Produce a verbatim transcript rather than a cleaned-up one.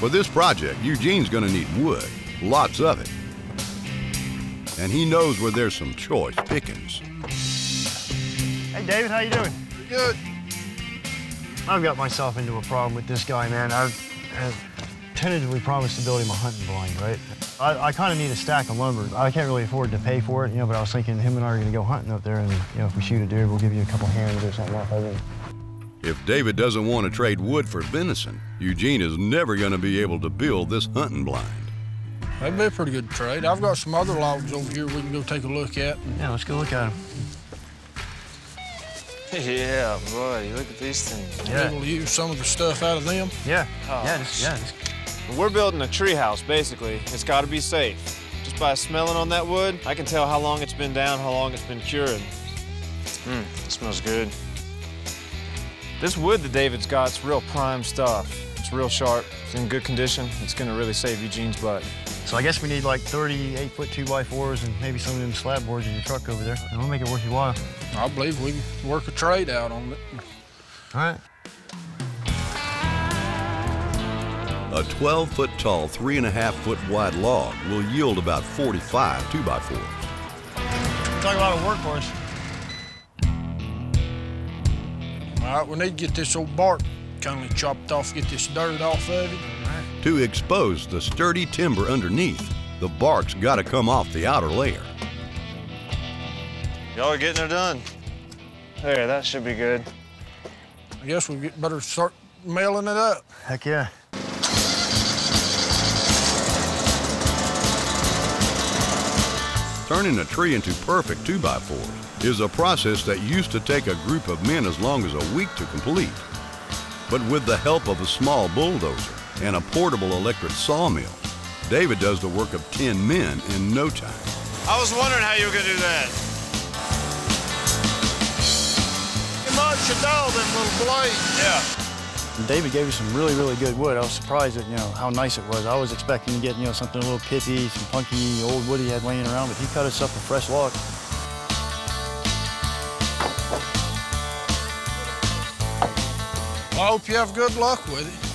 For this project, Eugene's going to need wood, lots of it. And he knows where there's some choice pickings. Hey, David, how you doing? Pretty good. I've got myself into a problem with this guy, man. I've, I've tentatively promised to build him a hunting blind, right? I, I kind of need a stack of lumber. I can't really afford to pay for it, you know, but I was thinking him and I are going to go hunting up there, and, you know, if we shoot a deer, we'll give you a couple hands or something like that. If David doesn't want to trade wood for venison, Eugene is never going to be able to build this hunting blind. That'd be a pretty good trade. I've got some other logs over here we can go take a look at. Yeah, let's go look at them. Yeah, boy, look at these things. Yeah. We'll use some of the stuff out of them. Yeah, oh. yeah, just, yeah. Just. We're building a tree house, basically. It's got to be safe. Just by smelling on that wood, I can tell how long it's been down, how long it's been cured. Mmm, it smells good. This wood that David's got is real prime stuff. It's real sharp. It's in good condition. It's going to really save Eugene's butt. So I guess we need like thirty eight foot two by fours and maybe some of them slab boards in your truck over there. And we'll make it worth your while. I believe we can work a trade out on it. All right. A twelve foot tall, three and a half foot wide log will yield about forty-five two by fours. Talk about a workhorse. All right, we need to get this old bark kindly chopped off, get this dirt off of it. Right. To expose the sturdy timber underneath, the bark's got to come off the outer layer. Y'all are getting it done. There, that should be good. I guess we get better start mailing it up. Heck yeah. Turning a tree into perfect two by fours is a process that used to take a group of men as long as a week to complete. But with the help of a small bulldozer and a portable electric sawmill, David does the work of ten men in no time. I was wondering how you were going to do that. You mulched it all, them little blades. Yeah. And David gave you some really, really good wood. I was surprised at, you know, how nice it was. I was expecting to get, you know, something a little pithy, some punky old wood he had laying around, but he cut us up a fresh log. I hope you have good luck with it.